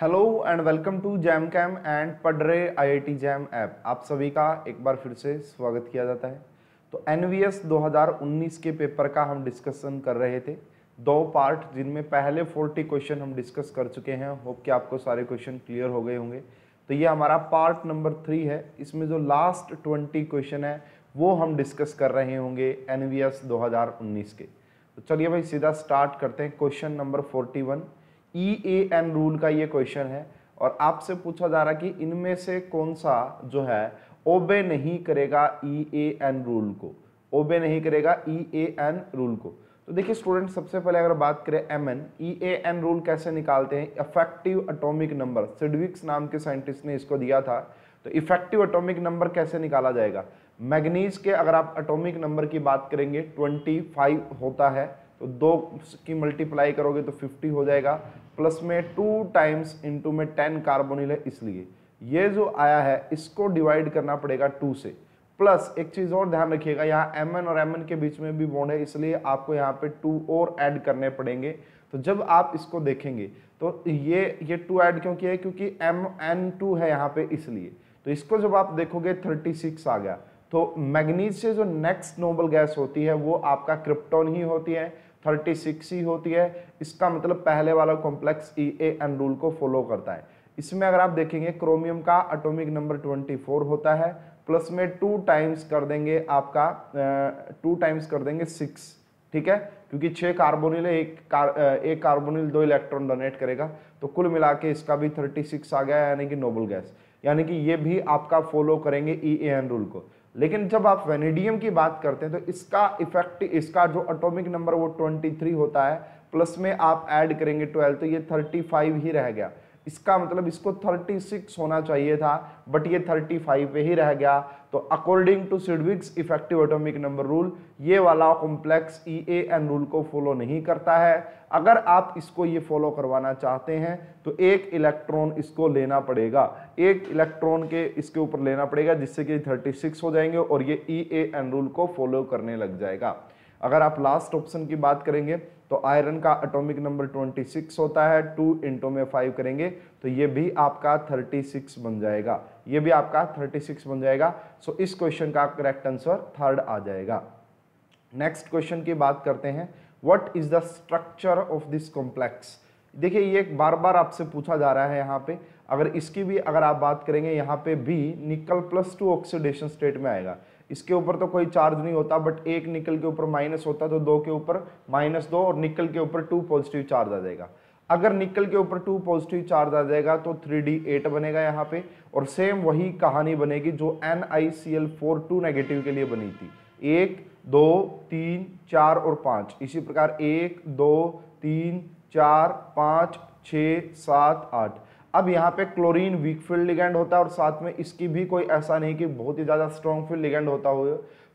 Hello and welcome to jam cam and पढ़रे IIT JAM app. आप सभी का एक बार फिर से स्वागत किया जाता है। तो एनवीएस 2019 के पेपर का हम डिस्कशन कर रहे थे, दो पार्ट, जिनमें पहले 40 क्वेश्चन हम डिस्कस कर चुके हैं। होप कि आपको सारे क्वेश्चन क्लियर हो गए होंगे। तो ये हमारा पार्ट नंबर 3 है। इसमें जो लास्ट 20 क्वेश्चन है वो हम डिस्कस कर रहे होंगे एनवीएस 2019 के। तो चलिए भाई सीधा स्टार्ट करते हैं। क्वेश्चन नंबर 41 EAN रूल का ये क्वेश्चन है और आपसे पूछा जा रहा है कि इनमें से कौन सा जो है ओबे नहीं करेगा EAN रूल को, ओबे नहीं करेगा EAN रूल को। तो देखिए स्टूडेंट, सबसे पहले अगर बात करें Mn, EAN रूल कैसे निकालते हैं? इफेक्टिव एटॉमिक नंबर, सिडविक्स नाम के साइंटिस्ट ने इसको दिया था। तो इफेक्टिव एटॉमिक नंबर कैसे निकाला जाएगा? मैग्नीज के अगर आप एटॉमिक नंबर की बात करेंगे 25 होता है, तो 2 की मल्टीप्लाई करोगे तो 50 हो जाएगा, प्लस में 2 टाइम्स इंटू में 10 कार्बोनिल है, इसलिए ये जो आया है इसको डिवाइड करना पड़ेगा 2 से। प्लस एक चीज़ और ध्यान रखिएगा, यहाँ Mn और Mn के बीच में भी बॉन्ड है, इसलिए आपको यहाँ पे 2 और ऐड करने पड़ेंगे। तो जब आप इसको देखेंगे तो ये 2 ऐड क्यों किया है? क्योंकि Mn2 है यहाँ पे, इसलिए। तो इसको जब आप देखोगे 36 आ गया। तो मैग्नीज से जो नेक्स्ट नोबल गैस होती है वो आपका क्रिप्टॉन ही होती है, 36 ही होती है। इसका मतलब पहले वाला कॉम्प्लेक्स EAN रूल को फॉलो करता है। इसमें अगर आप देखेंगे क्रोमियम का एटॉमिक नंबर 24 होता है, प्लस में 2 टाइम्स कर देंगे आपका 2 टाइम्स कर देंगे 6, ठीक है, क्योंकि 6 कार्बोनिल है, एक कार्बोनिल 2 इलेक्ट्रॉन डोनेट करेगा। तो कुल मिला के इसका भी 36 आ गया, यानी कि नोबल गैस, यानी कि ये भी आपका फॉलो करेंगे EAN रूल को। लेकिन जब आप वेनेडियम की बात करते हैं तो इसका जो एटॉमिक नंबर वो 23 होता है, प्लस में आप ऐड करेंगे 12, तो ये 35 ही रह गया। इसका मतलब इसको 36 होना चाहिए था, बट ये 35 पे ही रह गया। तो according to Sidgwick's effective atomic number rule, ये वाला कॉम्प्लेक्स EAN रूल को फॉलो नहीं करता है। अगर आप इसको ये फॉलो करवाना चाहते हैं तो 1 इलेक्ट्रॉन इसको लेना पड़ेगा, 1 इलेक्ट्रॉन के इसके ऊपर लेना पड़ेगा, जिससे कि 36 हो जाएंगे और ये EAN रूल को फॉलो करने लग जाएगा। अगर आप लास्ट ऑप्शन की बात करेंगे तो आयरन का एटॉमिक नंबर 26 होता है, 2 इंटू में 5 करेंगे तो ये भी आपका 36 बन जाएगा, ये भी आपका 36 बन जाएगा। सो इस क्वेश्चन का करेक्ट आंसर 3rd आ जाएगा। नेक्स्ट क्वेश्चन की बात करते हैं, what is the structure of this complex. देखिए ये बार बार आपसे पूछा जा रहा है। यहाँ पे अगर इसकी भी अगर आप बात करेंगे, यहाँ पे भी निकल +2 ऑक्सीडेशन स्टेट में आएगा। इसके ऊपर तो कोई चार्ज नहीं होता, बट एक निकल के ऊपर माइनस होता तो 2 के ऊपर -2 और निकल के ऊपर 2 पॉजिटिव चार्ज आ जाएगा। अगर निकल के ऊपर 2 पॉजिटिव चार्ज आ जाएगा तो 3d8 बनेगा यहाँ पे, और सेम वही कहानी बनेगी जो NiCl4 2 नेगेटिव के लिए बनी थी। 1 2 3 4 और 5 इसी प्रकार 1 2 3 4 5 6 7 8। अब यहाँ पे क्लोरीन वीक फील्ड लिगेंड होता है और साथ में इसकी भी कोई ऐसा नहीं कि बहुत ही ज़्यादा स्ट्रॉन्ग फील्ड लिगेंड होता हो,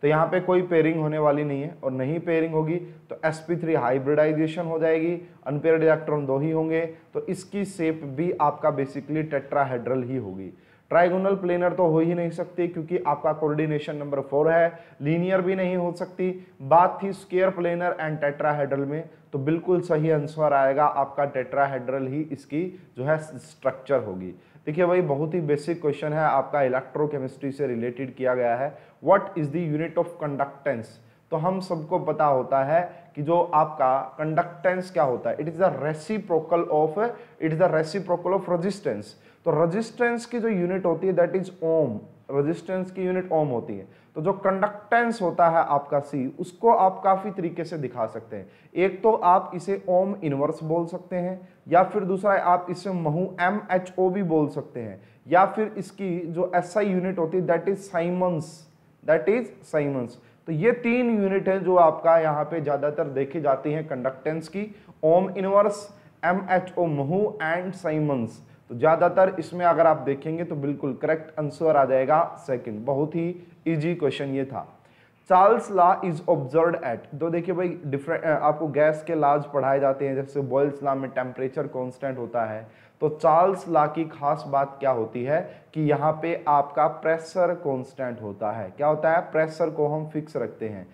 तो यहाँ पे कोई पेयरिंग होने वाली नहीं है, और नहीं पेयरिंग होगी तो sp3 हाइब्रिडाइजेशन हो जाएगी, अनपेयर्ड इलेक्ट्रॉन 2 ही होंगे। तो इसकी शेप भी आपका बेसिकली टेट्राहेड्रल ही होगी। ट्राइगोनल प्लेनर तो हो ही नहीं सकती क्योंकि आपका कोऑर्डिनेशन नंबर 4 है, लीनियर भी नहीं हो सकती। बात थी स्क्वायर प्लेनर एंड टेट्राहेड्रल में, तो बिल्कुल सही आंसर आएगा आपका टेट्राहेड्रल ही इसकी जो है स्ट्रक्चर होगी। देखिए भाई बहुत ही बेसिक क्वेश्चन है, आपका इलेक्ट्रोकेमिस्ट्री से रिलेटेड किया गया है। What is the unit of conductance. तो हम सबको पता होता है कि जो आपका कंडक्टेंस क्या होता है, it is the reciprocal of resistance. तो रेजिस्टेंस की जो यूनिट होती है दैट इज ओम, रेजिस्टेंस की यूनिट ओम होती है। तो जो कंडक्टेंस होता है आपका C, उसको आप काफ़ी तरीके से दिखा सकते हैं। एक तो आप इसे ओम इन्वर्स बोल सकते हैं, या फिर दूसरा आप इसे महू MHO भी बोल सकते हैं, या फिर इसकी जो SI यूनिट होती है दैट इज साइमंस। तो ये 3 यूनिट है जो आपका यहाँ पे ज़्यादातर देखी जाती हैं कंडक्टेंस की, ohm inverse, MHO mho and siemens. तो ज़्यादातर इसमें अगर आप देखेंगे तो बिल्कुल करेक्ट आंसर आ जाएगा 2nd। बहुत ही इजी क्वेश्चन ये था। Charles law is observed at. तो देखिए भाई डिफरेंट आपको गैस के लॉज पढ़ाए जाते हैं, जैसे बॉयल्स लॉ में टेम्परेचर कांस्टेंट होता है, तो चार्ल्स लॉ की खास बात क्या होती है कि यहाँ पे आपका प्रेशर कांस्टेंट होता है। क्या होता है? प्रेशर को हम फिक्स रखते हैं।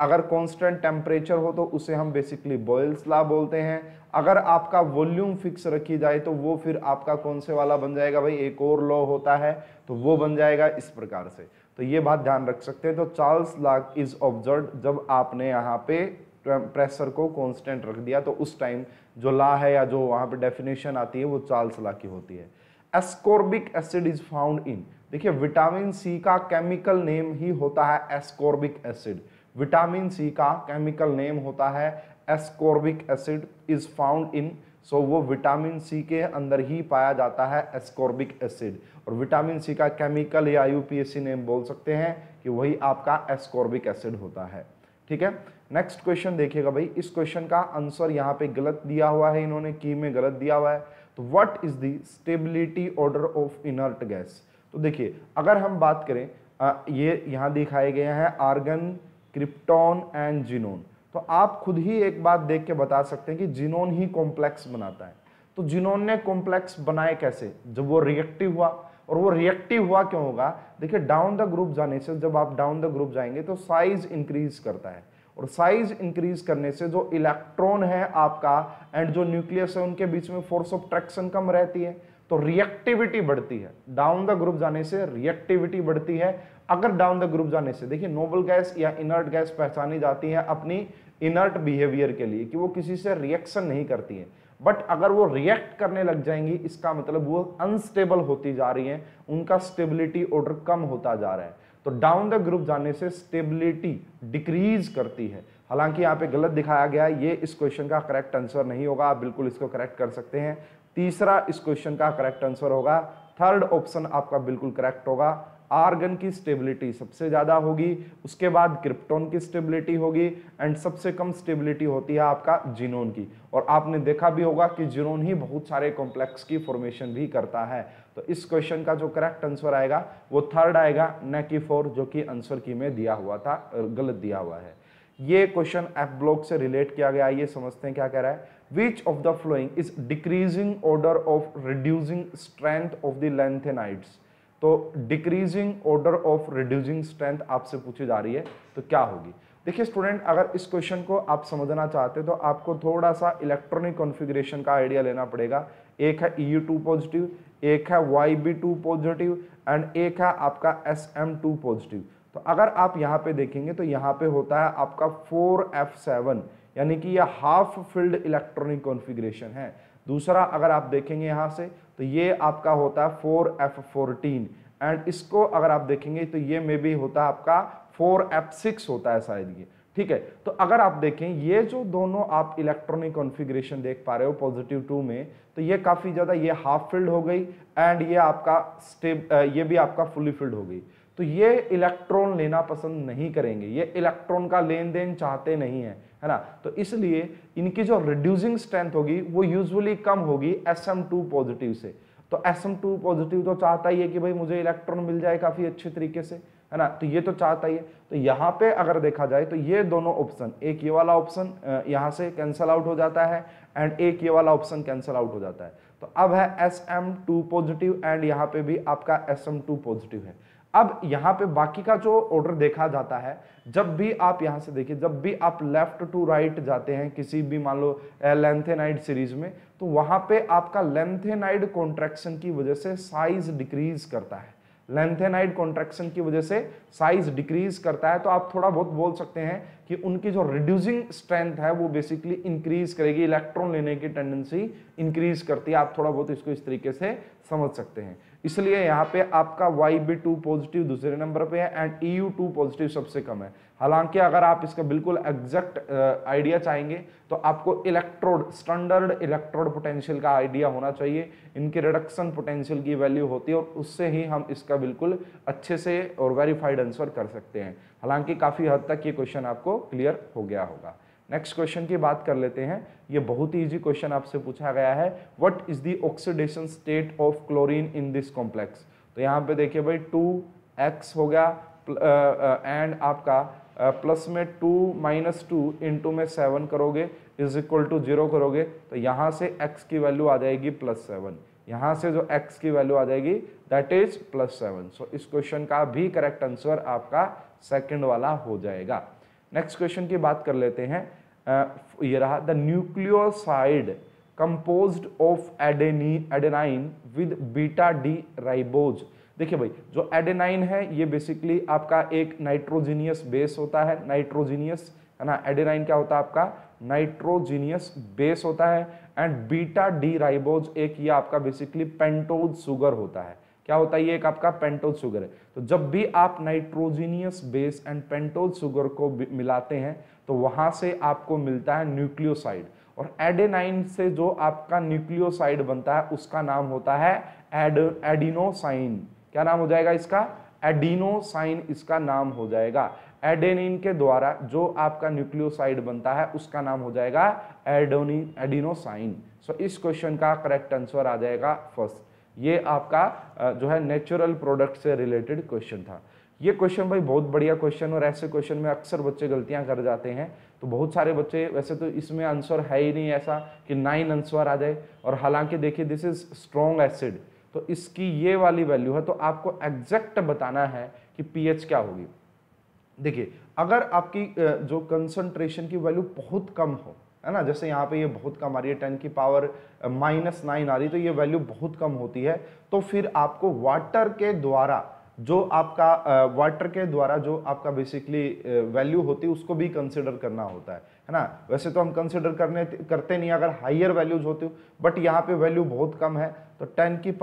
अगर कांस्टेंट टेम्परेचर हो तो उसे हम बेसिकली बॉयल्स लॉ बोलते हैं। अगर आपका वॉल्यूम फिक्स रखी जाए तो वो फिर आपका कौन से वाला बन जाएगा भाई, एक और लॉ होता है तो वो बन जाएगा इस प्रकार से। तो ये बात ध्यान रख सकते हैं। तो चार्ल्स लॉ इज ऑब्जर्व जब आपने यहाँ पे प्रेशर को कांस्टेंट रख दिया तो उस टाइम जो लॉ है या जो वहाँ पे डेफिनेशन आती है वो चार्ल्स लॉ की होती है। Ascorbic acid is found in, देखिए विटामिन सी का केमिकल नेम ही होता है एस्कॉर्बिक एसिड। विटामिन सी का केमिकल नेम होता है ascorbic acid is found in, so वो विटामिन सी के अंदर ही पाया जाता है एस्कॉर्बिक एसिड। और विटामिन सी का केमिकल या यूपीएससी नेम बोल सकते हैं कि वही आपका एस्कॉर्बिक एसिड होता है। ठीक है, नेक्स्ट क्वेश्चन देखिएगा भाई। इस क्वेश्चन का आंसर यहाँ पे गलत दिया हुआ है, इन्होंने की में गलत दिया हुआ है। तो what is the stability order of inert gas. तो देखिए अगर हम बात करें ये यहाँ दिखाए गए हैं आर्गन, क्रिप्टॉन एंड जिनोन। तो आप खुद ही एक बात देख के बता सकते हैं कि जिनोन ही कॉम्प्लेक्स बनाता है। तो जिनोन ने कॉम्प्लेक्स बनाए कैसे, जब वो रिएक्टिव हुआ। और वो रिएक्टिव हुआ क्यों होगा, देखिए डाउन द ग्रुप जाने से, जब आप डाउन द ग्रुप जाएंगे तो साइज इंक्रीज करता है। और साइज इंक्रीज करने से जो इलेक्ट्रॉन है आपका एंड जो न्यूक्लियस है उनके बीच में फोर्स ऑफ ट्रैक्शन कम रहती है, तो रिएक्टिविटी बढ़ती है। डाउन द ग्रुप जाने से रिएक्टिविटी बढ़ती है। अगर डाउन द ग्रुप जाने से, देखिए नोबल गैस या इनर्ट गैस पहचानी जाती है अपनी इनर्ट बिहेवियर के लिए कि वो किसी से रिएक्शन नहीं करती है, बट अगर वो रिएक्ट करने लग जाएंगी इसका मतलब वो अनस्टेबल होती जा रही हैं, उनका स्टेबिलिटी ऑर्डर कम होता जा रहा है। तो डाउन द ग्रुप जाने से स्टेबिलिटी डिक्रीज करती है। हालांकि यहाँ पे गलत दिखाया गया है, ये इस क्वेश्चन का करेक्ट आंसर नहीं होगा, आप बिल्कुल इसको करेक्ट कर सकते हैं। तीसरा इस क्वेश्चन का करेक्ट आंसर होगा, थर्ड ऑप्शन आपका बिल्कुल करेक्ट होगा। आर्गन की स्टेबिलिटी सबसे ज़्यादा होगी, उसके बाद क्रिप्टॉन की स्टेबिलिटी होगी एंड सबसे कम स्टेबिलिटी होती है आपका जिनोन की। और आपने देखा भी होगा कि जिनोन ही बहुत सारे कॉम्प्लेक्स की फॉर्मेशन भी करता है। तो इस क्वेश्चन का जो करेक्ट आंसर आएगा वो थर्ड आएगा, न कि फोर्थ जो कि आंसर की में दिया हुआ था, गलत दिया हुआ है। ये क्वेश्चन एफ ब्लॉक से रिलेट किया गया, ये समझते हैं क्या कह रहा है। Which of the following is decreasing order of reducing strength of the lanthanides? तो decreasing order of reducing strength आपसे पूछी जा रही है, तो क्या होगी। देखिए स्टूडेंट, अगर इस क्वेश्चन को आप समझना चाहते हैं तो आपको थोड़ा सा इलेक्ट्रॉनिक कॉन्फ़िगरेशन का आइडिया लेना पड़ेगा। एक है Eu2 पॉजिटिव, एक है Yb2 पॉजिटिव एंड एक है आपका Sm2 पॉजिटिव। तो अगर आप यहाँ पे देखेंगे तो यहाँ पे होता है आपका 4F7, यानी कि यह हाफ फील्ड इलेक्ट्रॉनिक कॉन्फ़िगरेशन है। दूसरा अगर आप देखेंगे यहाँ से तो ये आपका होता है 4F14 एंड इसको अगर आप देखेंगे तो ये में भी होता है आपका 4F6 होता है शायद ये, ठीक है। तो अगर आप देखें ये जो दोनों आप इलेक्ट्रॉनिक कॉन्फ़िगरेशन देख पा रहे हो पॉजिटिव 2 में, तो ये काफ़ी ज़्यादा, ये हाफ फील्ड हो गई एंड ये आपका ये भी आपका फुली फील्ड हो गई। तो ये इलेक्ट्रॉन लेना पसंद नहीं करेंगे, ये इलेक्ट्रॉन का लेन देन चाहते नहीं है, है ना। तो इसलिए इनकी जो रिड्यूसिंग स्ट्रेंथ होगी वो यूजुअली कम होगी Sm2 पॉजिटिव से। तो Sm2 पॉजिटिव तो चाहता ही है कि भाई मुझे इलेक्ट्रॉन मिल जाए काफ़ी अच्छे तरीके से, है ना, तो ये तो चाहता ही है। तो यहाँ पे अगर देखा जाए तो ये दोनों ऑप्शन, एक ये वाला ऑप्शन यहाँ से कैंसल आउट हो जाता है एंड एक ये वाला ऑप्शन कैंसल आउट हो जाता है। तो अब है Sm2 पॉजिटिव एंड यहाँ पे भी आपका Sm2 पॉजिटिव है। अब यहाँ पे बाकी का जो ऑर्डर देखा जाता है, जब भी आप यहाँ से देखिए, जब भी आप लेफ्ट टू राइट जाते हैं किसी भी मान लो लैंथेनाइड सीरीज में, तो वहाँ पे आपका लैंथेनाइड कॉन्ट्रैक्शन की वजह से साइज डिक्रीज करता है। लैंथेनाइड कॉन्ट्रैक्शन की वजह से साइज डिक्रीज करता है, तो आप थोड़ा बहुत बोल सकते हैं कि उनकी जो रिड्यूसिंग स्ट्रेंथ है वो बेसिकली इंक्रीज करेगी, इलेक्ट्रॉन लेने की टेंडेंसी इंक्रीज करती है। आप थोड़ा बहुत इसको इस तरीके से समझ सकते हैं। इसलिए यहाँ पे आपका Yb2 पॉजिटिव दूसरे नंबर पे है एंड Eu2 पॉजिटिव सबसे कम है। हालांकि अगर आप इसका बिल्कुल एग्जैक्ट आइडिया चाहेंगे तो आपको इलेक्ट्रोड, स्टैंडर्ड इलेक्ट्रोड पोटेंशियल का आइडिया होना चाहिए, इनके रिडक्शन पोटेंशियल की वैल्यू होती है, और उससे ही हम इसका बिल्कुल अच्छे से और वेरीफाइड आंसर कर सकते हैं। हालांकि काफ़ी हद तक ये क्वेश्चन आपको क्लियर हो गया होगा। नेक्स्ट क्वेश्चन की बात कर लेते हैं। ये बहुत ही इजी क्वेश्चन आपसे पूछा गया है, what is the oxidation state of chlorine in this complex. तो यहाँ पे देखिए भाई 2x हो गया एंड आपका प्लस में 2 - 2 इंटू में 7 करोगे इज इक्वल टू 0 करोगे, तो यहाँ से x की वैल्यू आ जाएगी +7, यहाँ से जो x की वैल्यू आ जाएगी दैट इज +7। सो इस क्वेश्चन का भी करेक्ट आंसर आपका सेकेंड वाला हो जाएगा। नेक्स्ट क्वेश्चन की बात कर लेते हैं। ये रहा the nucleoside composed of adenine with beta D ribose. देखिए भाई जो एडेनाइन है ये बेसिकली आपका एक नाइट्रोजिनियस बेस होता है, नाइट्रोजिनियस है ना, एडेनाइन क्या होता है आपका नाइट्रोजिनियस बेस होता है। एंड बीटा डी राइबोज एक ये आपका बेसिकली पेंटोज शुगर होता है। क्या होता है ये एक आपका पेंटोज शुगर है। तो जब भी आप nitrogenous base and pentose sugar को मिलाते हैं तो वहां से आपको मिलता है न्यूक्लियोसाइड, और एडेनाइन से जो आपका न्यूक्लियोसाइड बनता है उसका नाम होता है एडिनोसाइन। क्या नाम हो जाएगा इसका? एडिनोसाइन इसका नाम हो जाएगा। एडेनिन के द्वारा जो आपका न्यूक्लियोसाइड बनता है उसका नाम हो जाएगा एडिनोसाइन। सो इस क्वेश्चन का करेक्ट आंसर आ जाएगा फर्स्ट। ये आपका जो है नेचुरल प्रोडक्ट से रिलेटेड क्वेश्चन था। ये क्वेश्चन भाई बहुत बढ़िया क्वेश्चन, और ऐसे क्वेश्चन में अक्सर बच्चे गलतियां कर जाते हैं। तो बहुत सारे बच्चे, वैसे तो इसमें आंसर है ही नहीं ऐसा कि 9 आंसर आ जाए, और हालांकि देखिए दिस इज स्ट्रॉन्ग एसिड तो इसकी ये वाली वैल्यू है, तो आपको एग्जैक्ट बताना है कि पीएच क्या होगी। देखिए अगर आपकी जो कंसंट्रेशन की वैल्यू बहुत कम हो, है ना, जैसे यहाँ पे ये बहुत कम आ रही है 10⁻-9 आ रही, तो ये वैल्यू बहुत कम होती है, तो फिर आपको वाटर के द्वारा जो आपका बेसिकली वैल्यू होती है उसको भी कंसिडर करना होता है ना। वैसे तो हम कंसिडर करते नहीं अगर हायर वैल्यूज होती हो, बट यहाँ पे वैल्यू बहुत कम है तो 10⁻-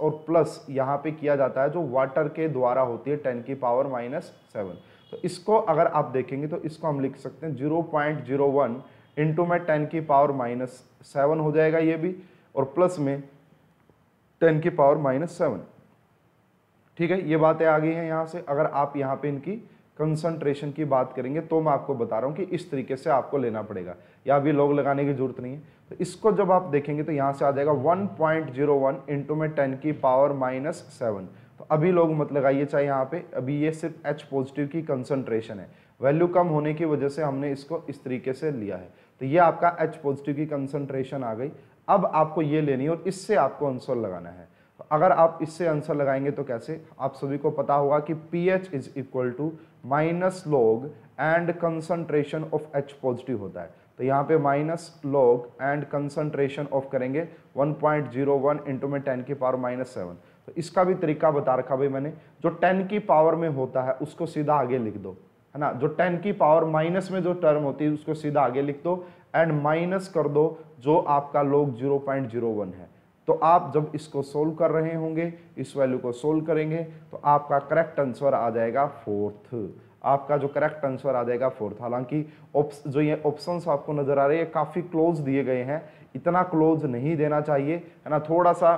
और प्लस यहाँ पे किया जाता है जो वाटर के द्वारा होती है 10⁻-7। तो इसको अगर आप देखेंगे तो इसको हम लिख सकते हैं 0.01 इंटू में 10⁻-7 हो जाएगा ये भी, और प्लस में 10⁻-7। ठीक है, ये बातें आ गई हैं यहाँ से। अगर आप यहाँ पे इनकी कंसंट्रेशन की बात करेंगे तो मैं आपको बता रहा हूँ कि इस तरीके से आपको लेना पड़ेगा, या अभी लोग लगाने की जरूरत नहीं है। तो इसको जब आप देखेंगे तो यहाँ से आ जाएगा 1.01 इंटू में 10⁻-7। तो अभी लोग मत लगाइए चाहे यहाँ पे, अभी ये सिर्फ H पॉजिटिव की कंसंट्रेशन है, वैल्यू कम होने की वजह से हमने इसको इस तरीके से लिया है। तो ये आपका H पॉजिटिव की कंसंट्रेशन आ गई। अब आपको ये लेनी है और इससे आपको आंसर लगाना है। तो अगर आप इससे आंसर लगाएंगे तो कैसे, आप सभी को पता होगा कि pH is equal to -log and concentration of H positive होता है। तो यहाँ पे -log एंड कंसंट्रेशन ऑफ करेंगे 1.01 इंटू में 10⁻-7। तो इसका भी तरीका बता रखा भाई मैंने, जो 10 में होता है उसको सीधा आगे लिख दो, है ना, जो 10⁻- में जो टर्म होती है उसको सीधा आगे लिख दो एंड माइनस कर दो जो आपका log 0.01 है। तो आप जब इसको सोल्व कर रहे होंगे, इस वैल्यू को सोल्व करेंगे तो आपका करेक्ट आंसर आ जाएगा फोर्थ। आपका जो करेक्ट आंसर आ जाएगा फोर्थ। हालांकि जो ये ऑप्शंस आपको नजर आ रहे हैं काफ़ी क्लोज दिए गए हैं, इतना क्लोज नहीं देना चाहिए, है ना, थोड़ा सा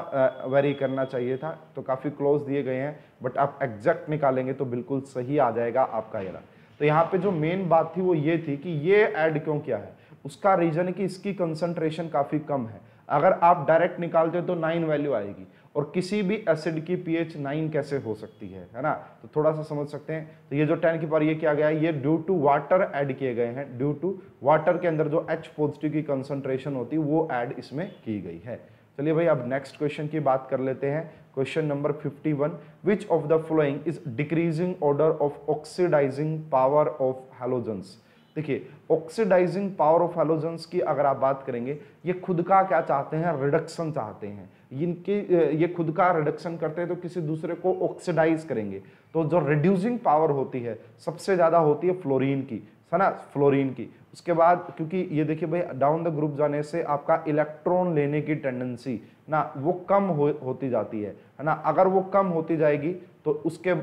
वेरी करना चाहिए था। तो काफ़ी क्लोज दिए गए हैं, बट आप एग्जैक्ट निकालेंगे तो बिल्कुल सही आ जाएगा आपका ये रहा। तो यहाँ पे जो मेन बात थी वो ये थी कि ये ऐड क्यों किया है, उसका रीजन है कि इसकी कंसंट्रेशन काफ़ी कम है। अगर आप डायरेक्ट निकालते हो तो 9 वैल्यू आएगी, और किसी भी एसिड की pH 9 कैसे हो सकती है ना, तो थोड़ा सा समझ सकते हैं। तो ये जो 10 की पावर ये क्या गया है, ये ड्यू टू वाटर ऐड किए गए हैं, ड्यू टू वाटर के अंदर जो H पॉजिटिव की कंसंट्रेशन होती है वो ऐड इसमें की गई है। चलिए भाई अब नेक्स्ट क्वेश्चन की बात कर लेते हैं। Question number 51, which of the following is decreasing order of oxidising power of halogens. देखिए ऑक्सीडाइजिंग पावर ऑफ हैलोजेंस की अगर आप बात करेंगे, ये खुद का क्या चाहते हैं, रिडक्शन चाहते हैं। इनके ये खुद का रिडक्शन करते हैं तो किसी दूसरे को ऑक्सीडाइज करेंगे। तो जो रिड्यूसिंग पावर होती है सबसे ज़्यादा होती है फ्लोरीन की, है ना, फ्लोरीन की। उसके बाद क्योंकि ये देखिए भाई डाउन द ग्रुप जाने से आपका इलेक्ट्रॉन लेने की टेंडेंसी ना वो कम होती जाती है ना। अगर वो कम होती जाएगी तो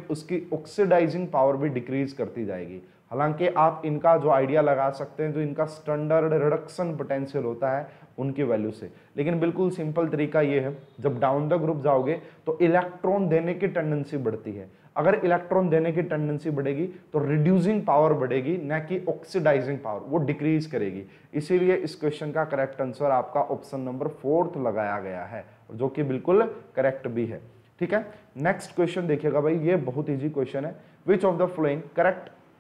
उसकी ऑक्सीडाइजिंग पावर भी डिक्रीज करती जाएगी। हालांकि आप इनका जो आइडिया लगा सकते हैं जो इनका स्टैंडर्ड रिडक्शन पोटेंशियल होता है उनकी वैल्यू से, लेकिन बिल्कुल सिंपल तरीका ये है, जब डाउन द ग्रुप जाओगे तो इलेक्ट्रॉन देने की टेंडेंसी बढ़ती है। अगर इलेक्ट्रॉन देने की टेंडेंसी बढ़ेगी तो रिड्यूसिंग पावर बढ़ेगी, न कि ऑक्सीडाइजिंग पावर, वो डिक्रीज करेगी। इसीलिए इस क्वेश्चन का करेक्ट आंसर आपका ऑप्शन नंबर 4 लगाया गया है, जो कि बिल्कुल करेक्ट भी है। ठीक है, नेक्स्ट क्वेश्चन देखिएगा भाई, ये बहुत ईजी क्वेश्चन है। Which of the following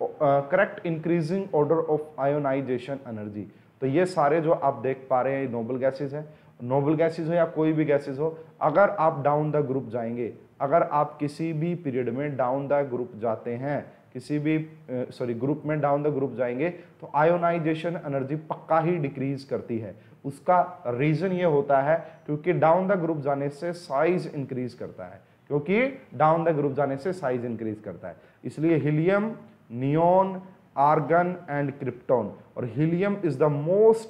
correct increasing order of ionisation energy. तो ये सारे जो आप देख पा रहे हैं नोबल गैसेज हैं, नोबल गैसेज हो या कोई भी गैसेज हो, अगर आप डाउन द ग्रुप जाएंगे, अगर आप किसी भी पीरियड में डाउन द ग्रुप जाते हैं किसी भी ग्रुप में डाउन द ग्रुप जाएंगे तो आयोनाइजेशन एनर्जी पक्का ही डिक्रीज करती है। उसका रीजन ये होता है क्योंकि डाउन द ग्रुप जाने से साइज इंक्रीज करता है, क्योंकि डाउन द ग्रुप जाने से साइज इंक्रीज करता है। इसलिए helium, neon, argon and krypton, और हीलियम इज द मोस्ट,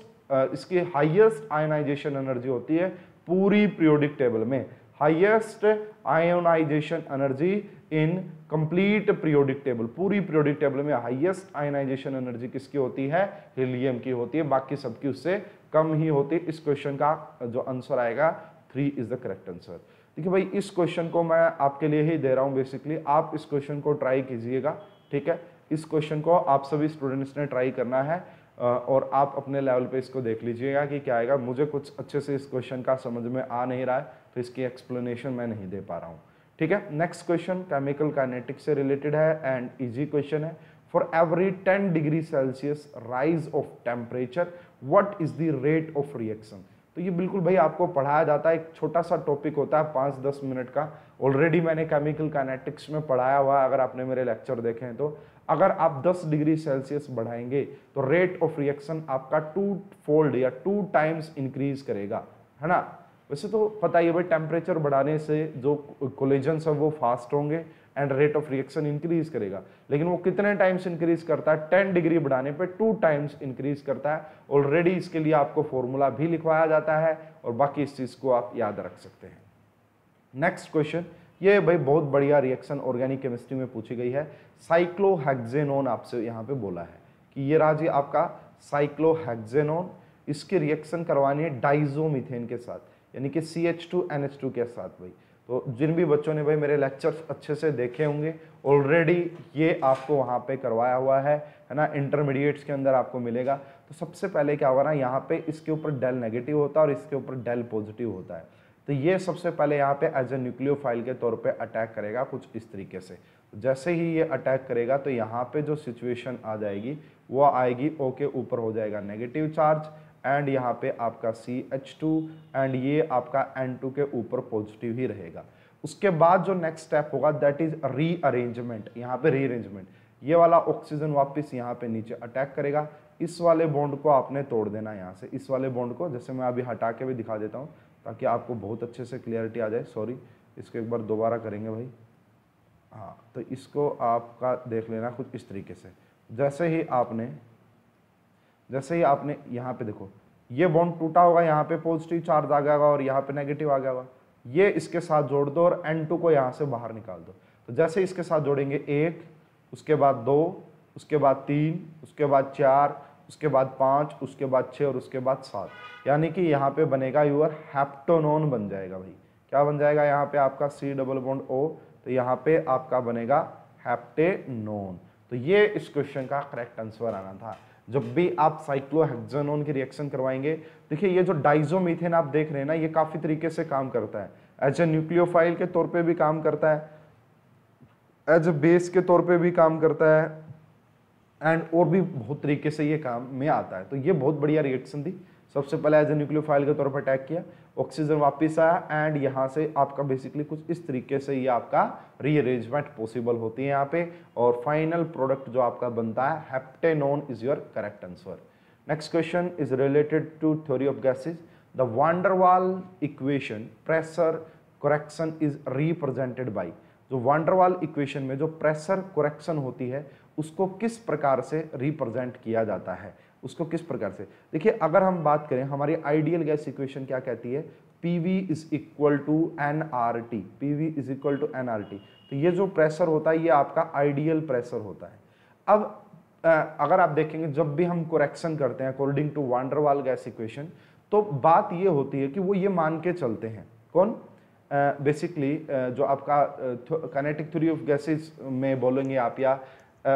इसकी हाईएस्ट आयोनाइजेशन एनर्जी होती है पूरी पीरियोडिक टेबल में, highest ionisation energy in complete periodic table. पूरी पीरियोडिक टेबल में हाईएस्ट आयोनाइजेशन एनर्जी किसकी होती है? हीलियम की होती है, बाकी सबकी उससे कम ही होती है। इस क्वेश्चन का जो आंसर आएगा 3 इज द करेक्ट आंसर। ठीक है भाई, इस क्वेश्चन को मैं आपके लिए ही दे रहा हूँ बेसिकली, आप इस क्वेश्चन को ट्राई कीजिएगा। ठीक है, इस क्वेश्चन को आप सभी स्टूडेंट्स ने ट्राई करना है और आप अपने लेवल पे इसको देख लीजिएगा कि क्या आएगा। मुझे कुछ अच्छे से इस क्वेश्चन का समझ में आ नहीं रहा है तो इसकी एक्सप्लेनेशन मैं नहीं दे पा रहा हूँ। ठीक है, नेक्स्ट क्वेश्चन केमिकल काइनेटिक्स से रिलेटेड है एंड इजी क्वेश्चन है। For every 10 degree Celsius rise of temperature what is the rate of reaction. तो ये बिल्कुल भाई आपको पढ़ाया जाता है, एक छोटा सा टॉपिक होता है 5-10 मिनट का। ऑलरेडी मैंने केमिकल काइनेटिक्स में पढ़ाया हुआ है, अगर आपने मेरे लेक्चर देखे हैं तो। अगर आप 10 डिग्री सेल्सियस बढ़ाएंगे तो रेट ऑफ रिएक्शन आपका 2 फोल्ड या 2 टाइम्स इंक्रीज करेगा, है ना। वैसे तो पता ही है भाई टेम्परेचर बढ़ाने से जो कोलेजन्स है वो फास्ट होंगे and rate of reaction increase करेगा, लेकिन वो कितने टाइम्स इंक्रीज करता है? 10 डिग्री बढ़ाने पे 2 टाइम्स इंक्रीज करता है। ऑलरेडी इसके लिए आपको फॉर्मूला भी लिखवाया जाता है और बाकी इस चीज़ को आप याद रख सकते हैं। नेक्स्ट क्वेश्चन, ये भाई बहुत बढ़िया रिएक्शन ऑर्गेनिक केमिस्ट्री में पूछी गई है। साइक्लोहेक्सेनोन आपसे यहाँ पे बोला है कि ये राजी आपका साइक्लोहेक्सेनोन, इसकी रिएक्शन करवानी है डाइजोमीथेन के साथ, यानी कि CH2NH2 के साथ। भाई तो जिन भी बच्चों ने भाई मेरे लेक्चर्स अच्छे से देखे होंगे ऑलरेडी ये आपको वहाँ पे करवाया हुआ है ना, इंटरमीडिएट्स के अंदर आपको मिलेगा। तो सबसे पहले क्या होगा ना, यहाँ पे इसके ऊपर डेल नेगेटिव होता है और इसके ऊपर डेल पॉजिटिव होता है, तो ये सबसे पहले यहाँ पे एज ए न्यूक्लियोफाइल के तौर पे अटैक करेगा कुछ इस तरीके से। जैसे ही ये अटैक करेगा तो यहाँ पे जो सिचुएशन आ जाएगी वो आएगी, ओ के ऊपर हो जाएगा नेगेटिव चार्ज एंड यहाँ पे आपका CH2 एंड ये आपका N2 के ऊपर पॉजिटिव ही रहेगा। उसके बाद जो नेक्स्ट स्टेप होगा दैट इज रीअरेंजमेंट, यहाँ पे रीअरेंजमेंट, ये वाला ऑक्सीजन वापस यहाँ पे नीचे अटैक करेगा। इस वाले बॉन्ड को आपने तोड़ देना यहाँ से, इस वाले बॉन्ड को, जैसे मैं अभी हटा के भी दिखा देता हूँ ताकि आपको बहुत अच्छे से क्लियरिटी आ जाए। सॉरी, इसको एक बार दोबारा करेंगे भाई। हाँ, तो इसको आपका देख लेना कुछ इस तरीके से। जैसे ही आपने यहाँ पे देखो ये बॉन्ड टूटा होगा, यहाँ पे पॉजिटिव चार्ज आ गया होगा और यहाँ पे नेगेटिव आ गया होगा, ये इसके साथ जोड़ दो और N2 को यहाँ से बाहर निकाल दो। तो जैसे इसके साथ जोड़ेंगे 1, उसके बाद 2, उसके बाद 3, उसके बाद 4, उसके बाद 5, उसके बाद 6 और उसके बाद 7, यानी कि यहाँ पे बनेगा योर हेप्टानोन बन जाएगा। भाई क्या बन जाएगा? यहाँ पे आपका C डबल बॉन्ड O, तो यहाँ पे आपका बनेगा हेप्टेनोन। तो ये इस क्वेश्चन का करेक्ट आंसर आना था। जब भी आप साइक्लोहेक्सेनोन की रिएक्शन करवाएंगे, देखिए ये जो डाइजोमीथेन आप देख रहे हैं ना, ये काफ़ी तरीके से काम करता है। एज ए न्यूक्लियोफाइल के तौर पे भी काम करता है, एज ए बेस के तौर पे भी काम करता है एंड और भी बहुत तरीके से ये काम में आता है। तो ये बहुत बढ़िया रिएक्शन थी। सबसे पहले एज ए न्यूक्लियोफाइल के तौर पर अटैक किया, ऑक्सीजन वापस आया एंड यहाँ से आपका बेसिकली कुछ इस तरीके से ये आपका रीअरेंजमेंट पॉसिबल होती है यहाँ पे, और फाइनल प्रोडक्ट जो आपका बनता है heptanone is your correct answer. Next question is related to theory of gases. The van der Waals equation pressure correction is represented by, जो वांडरवाल इक्वेशन में जो प्रेशर करेक्शन होती है उसको किस प्रकार से रिप्रेजेंट किया जाता है, उसको किस प्रकार से। देखिए अगर हम बात करें, हमारी आइडियल गैस इक्वेशन क्या कहती है? PV is equal to NRT, PV is equal to NRT। तो ये जो प्रेशर होता है ये आपका आइडियल प्रेशर होता है। अब अगर आप देखेंगे जब भी हम करेक्शन करते हैं according to van der Waals gas equation, तो बात ये होती है कि वो ये मान के चलते हैं, कौन बेसिकली जो आपका काइनेटिक थ्योरी ऑफ गैसेज में बोलेंगे आप, या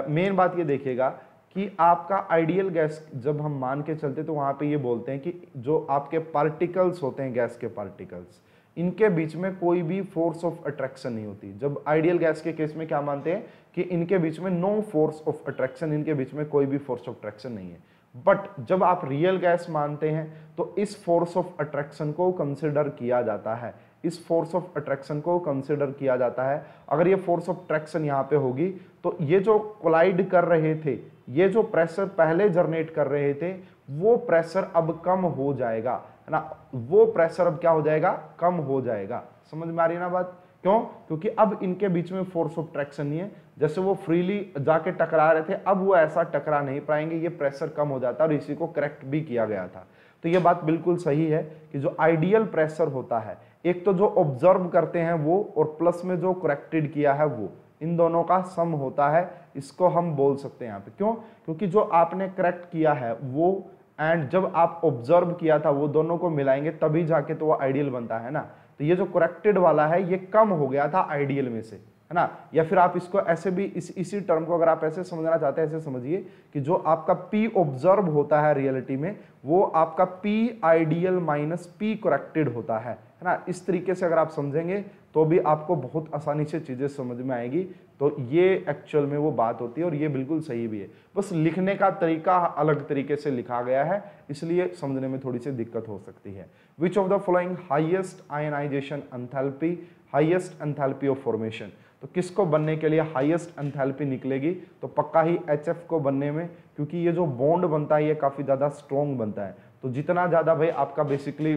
मेन बात ये देखिएगा कि आपका आइडियल गैस जब हम मान के चलते तो वहाँ पे ये बोलते हैं कि जो आपके पार्टिकल्स होते हैं, गैस के पार्टिकल्स, इनके बीच में कोई भी फोर्स ऑफ अट्रैक्शन नहीं होती। जब आइडियल गैस के केस में क्या मानते हैं कि इनके बीच में नो फोर्स ऑफ अट्रैक्शन, इनके बीच में कोई भी फोर्स ऑफ अट्रैक्शन नहीं है। बट जब आप रियल गैस मानते हैं तो इस फोर्स ऑफ अट्रैक्शन को कंसिडर किया जाता है, इस फोर्स ऑफ अट्रैक्शन को कंसिडर किया जाता है। अगर ये फोर्स ऑफ अट्रैक्शन यहाँ पे होगी तो ये जो कोलाइड कर रहे थे, ये जो प्रेशर पहले जनरेट कर रहे थे, वो प्रेशर अब कम हो जाएगा, है ना। वो प्रेशर अब क्या हो जाएगा, कम हो जाएगा। समझ में आ रही है ना बात? क्यों? क्योंकि अब इनके बीच में फोर्स ऑफ ट्रैक्शन नहीं है। जैसे वो फ्रीली जाके टकरा रहे थे, अब वो ऐसा टकरा नहीं पाएंगे, ये प्रेशर कम हो जाता है और इसी को करेक्ट भी किया गया था। तो ये बात बिल्कुल सही है कि जो आइडियल प्रेशर होता है, एक तो जो ऑब्जर्व करते हैं वो, और प्लस में जो करेक्टेड किया है वो, इन दोनों का सम होता है, इसको हम बोल सकते हैं यहाँ पे। क्यों? क्योंकि जो आपने करेक्ट किया है वो एंड जब आप ऑब्जर्व किया था वो, दोनों को मिलाएंगे तभी जाके तो वो आइडियल बनता है ना। तो ये जो करेक्टेड वाला है ये कम हो गया था आइडियल में से, है ना। या फिर आप इसको ऐसे भी इसी टर्म को अगर आप ऐसे समझना चाहते हैं, ऐसे समझिए कि जो आपका P ऑब्जर्व होता है रियलिटी में, वो आपका P ideal minus P corrected होता है, है ना। इस तरीके से अगर आप समझेंगे तो भी आपको बहुत आसानी से चीज़ें समझ में आएगी। तो ये एक्चुअल में वो बात होती है और ये बिल्कुल सही भी है, बस लिखने का तरीका अलग तरीके से लिखा गया है, इसलिए समझने में थोड़ी सी दिक्कत हो सकती है। Which of the following highest ionization enthalpy, highest enthalpy of formation. तो किसको बनने के लिए हाईएस्ट एंथैल्पी निकलेगी? तो पक्का ही HF को बनने में, क्योंकि ये जो बॉन्ड बनता है ये काफ़ी ज़्यादा स्ट्रॉन्ग बनता है। तो जितना ज़्यादा भाई आपका बेसिकली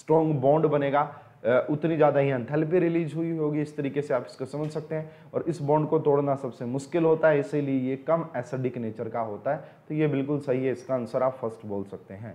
स्ट्रॉन्ग बॉन्ड बनेगा उतनी ज़्यादा ही एंथैल्पी रिलीज हुई होगी। इस तरीके से आप इसको समझ सकते हैं। और इस बॉन्ड को तोड़ना सबसे मुश्किल होता है, इसीलिए ये कम एसिडिक नेचर का होता है। तो ये बिल्कुल सही है, इसका आंसर आप फर्स्ट बोल सकते हैं।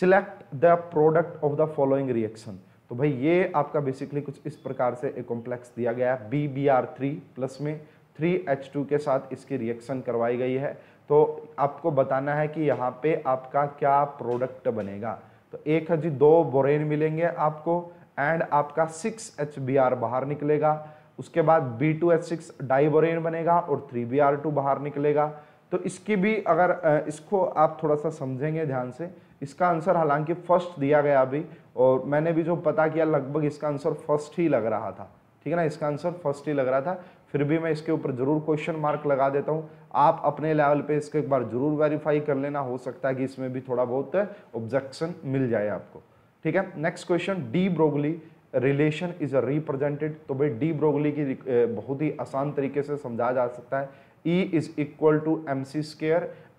Select the product of the following reaction. तो भाई ये आपका बेसिकली कुछ इस प्रकार से एक कॉम्प्लेक्स दिया गया है, BBr3 प्लस में 3H2 के साथ इसकी रिएक्शन करवाई गई है। तो आपको बताना है कि यहाँ पे आपका क्या प्रोडक्ट बनेगा। तो एक है जी 2 बोरेन मिलेंगे आपको, एंड आपका 6HBr बाहर निकलेगा, उसके बाद B2H6 डाइबोरेन बनेगा और 3Br2 बाहर निकलेगा। तो इसकी भी अगर इसको आप थोड़ा सा समझेंगे ध्यान से, इसका आंसर हालांकि फर्स्ट दिया गया अभी, और मैंने भी जो पता किया लगभग इसका आंसर फर्स्ट ही लग रहा था, ठीक है ना, इसका आंसर फर्स्ट ही लग रहा था। फिर भी मैं इसके ऊपर ज़रूर क्वेश्चन मार्क लगा देता हूँ, आप अपने लेवल पे इसको एक बार ज़रूर वेरीफाई कर लेना, हो सकता है कि इसमें भी थोड़ा बहुत ऑब्जेक्शन मिल जाए आपको, ठीक है। Next question, de Broglie relation is represented. तो भाई डी ब्रोगली की बहुत ही आसान तरीके से समझा जा सकता है, E is equal to mc²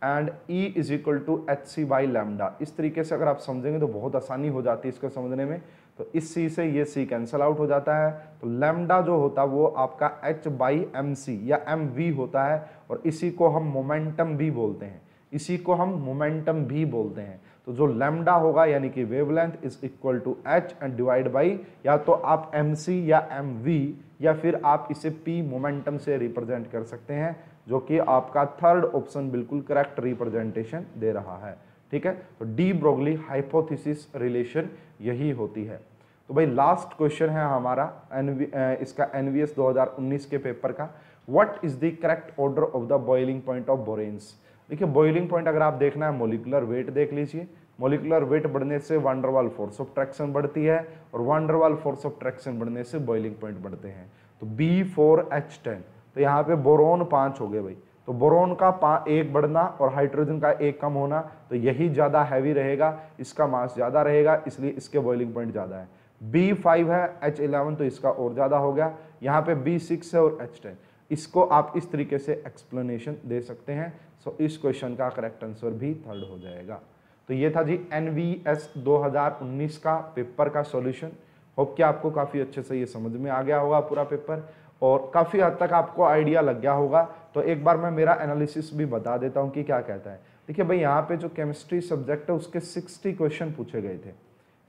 and E is equal to hc by lambda. इस तरीके से अगर आप समझेंगे तो बहुत आसानी हो जाती है इसको समझने में। तो इस C से ये C कैंसिल आउट हो जाता है, तो लैम्डा जो होता है वो आपका h बाई mc या mv होता है, और इसी को हम मोमेंटम भी बोलते हैं, इसी को हम मोमेंटम भी बोलते हैं। तो जो लैम्डा होगा यानी कि wavelength is equal to h and divide by या तो आप mc या mv, या फिर आप इसे p मोमेंटम से रिप्रेजेंट कर सकते हैं, जो कि आपका थर्ड ऑप्शन बिल्कुल करेक्ट रिप्रेजेंटेशन दे रहा है, ठीक है। तो डी ब्रोगली हाइपोथेसिस रिलेशन यही होती है। तो भाई लास्ट क्वेश्चन है हमारा इसका NVS 2019 के पेपर का, what is the correct order of the boiling point of boranes. देखिए बॉइलिंग पॉइंट अगर आप देखना है, मोलिकुलर वेट देख लीजिए, मोलिकुलर वेट बढ़ने से वांडरवाल फोर्स ऑफ ट्रैक्शन बढ़ती है, और वांडरवाल फोर्स ऑफ ट्रैक्शन बढ़ने से बॉइलिंग पॉइंट बढ़ते हैं। तो B4H10, तो यहाँ पे बोरोन 5 हो गए भाई, तो बोरोन का 1 बढ़ना और हाइड्रोजन का 1 कम होना, तो यही ज़्यादा हैवी रहेगा, इसका मास ज़्यादा रहेगा, इसलिए इसके बॉइलिंग पॉइंट ज़्यादा है। B5 है H11, तो इसका और ज़्यादा हो गया, यहाँ पे B6 है और H10। इसको आप इस तरीके से एक्सप्लेनेशन दे सकते हैं। सो इस क्वेश्चन का करेक्ट आंसर भी थर्ड हो जाएगा। तो ये था जी NVS 2019 का पेपर का सॉल्यूशन। होप कि आपको काफ़ी अच्छे से ये समझ में आ गया होगा पूरा पेपर, और काफ़ी हद तक आपको आइडिया लग गया होगा। तो एक बार मैं मेरा एनालिसिस भी बता देता हूँ कि क्या कहता है। देखिए भाई यहाँ पे जो केमिस्ट्री सब्जेक्ट है उसके 60 क्वेश्चन पूछे गए थे,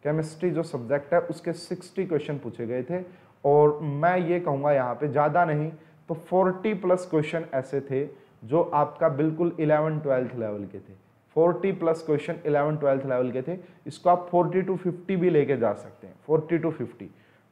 केमिस्ट्री जो सब्जेक्ट है उसके 60 क्वेश्चन पूछे गए थे, और मैं ये कहूँगा यहाँ पे ज़्यादा नहीं तो 40+ क्वेश्चन ऐसे थे जो आपका बिल्कुल 11-12 लेवल के थे। 40+ क्वेश्चन 11-12 लेवल के थे, इसको आप 40-50 भी लेके जा सकते हैं, 40-50।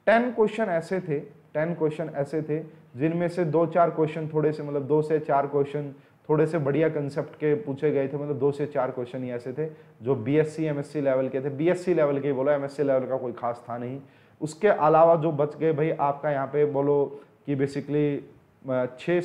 10 क्वेश्चन ऐसे थे, 10 क्वेश्चन ऐसे थे जिनमें से 2-4 क्वेश्चन थोड़े से, मतलब 2 से 4 क्वेश्चन थोड़े से बढ़िया कंसेप्ट के पूछे गए थे, मतलब 2 से 4 क्वेश्चन ही ऐसे थे जो BSc MSc लेवल के थे। BSc लेवल के बोलो, MSc लेवल का कोई खास था नहीं। उसके अलावा जो बच गए भाई आपका यहाँ पे बोलो कि बेसिकली 4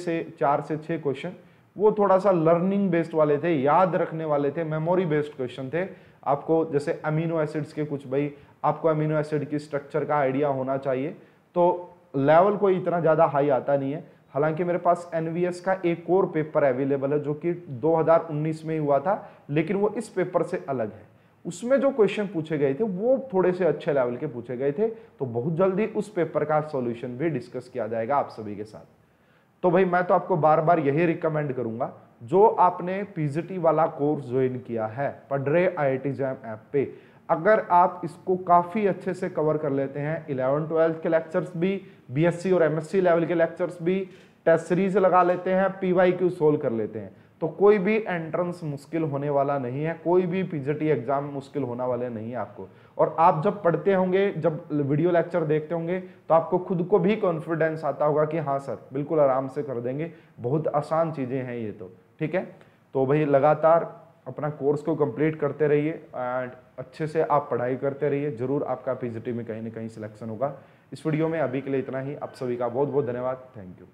से 6 क्वेश्चन वो थोड़ा सा लर्निंग बेस्ड वाले थे, याद रखने वाले थे, मेमोरी बेस्ड क्वेश्चन थे। आपको जैसे अमीनो एसिड्स के कुछ भाई आपको अमीनो एसिड की स्ट्रक्चर का आइडिया होना चाहिए। तो लेवल कोई इतना ज़्यादा हाई आता नहीं है। हालांकि मेरे पास एनवीएस का एक और पेपर अवेलेबल है जो कि 2019 में हुआ था, लेकिन वो इस पेपर से अलग है। उसमें जो क्वेश्चन पूछे गए थे वो थोड़े से अच्छे लेवल के पूछे गए थे, तो बहुत जल्दी उस पेपर का सॉल्यूशन भी डिस्कस किया जाएगा आप सभी के साथ। तो भाई मैं तो आपको बार बार यही रिकमेंड करूंगा, जो आपने पीजीटी वाला कोर्स ज्वाइन किया है पढ़रे आईआईटी जैम ऐप पे, अगर आप इसको काफ़ी अच्छे से कवर कर लेते हैं, 11 12 के लेक्चर्स भी, बीएससी और एमएससी लेवल के लेक्चर्स भी, टेस्ट सीरीज लगा लेते हैं, पीवाईक्यू सोल्व कर लेते हैं, तो कोई भी एंट्रेंस मुश्किल होने वाला नहीं है, कोई भी पीजीटी एग्जाम मुश्किल होने वाले नहीं है आपको। और आप जब पढ़ते होंगे, जब वीडियो लेक्चर देखते होंगे, तो आपको खुद को भी कॉन्फिडेंस आता होगा कि हाँ सर बिल्कुल आराम से कर देंगे, बहुत आसान चीज़ें हैं ये तो। ठीक है, तो भाई लगातार अपना कोर्स को कंप्लीट करते रहिए एंड अच्छे से आप पढ़ाई करते रहिए, जरूर आपका पीजीटी में कहीं ना कहीं सिलेक्शन होगा। इस वीडियो में अभी के लिए इतना ही। आप सभी का बहुत बहुत धन्यवाद, थैंक यू।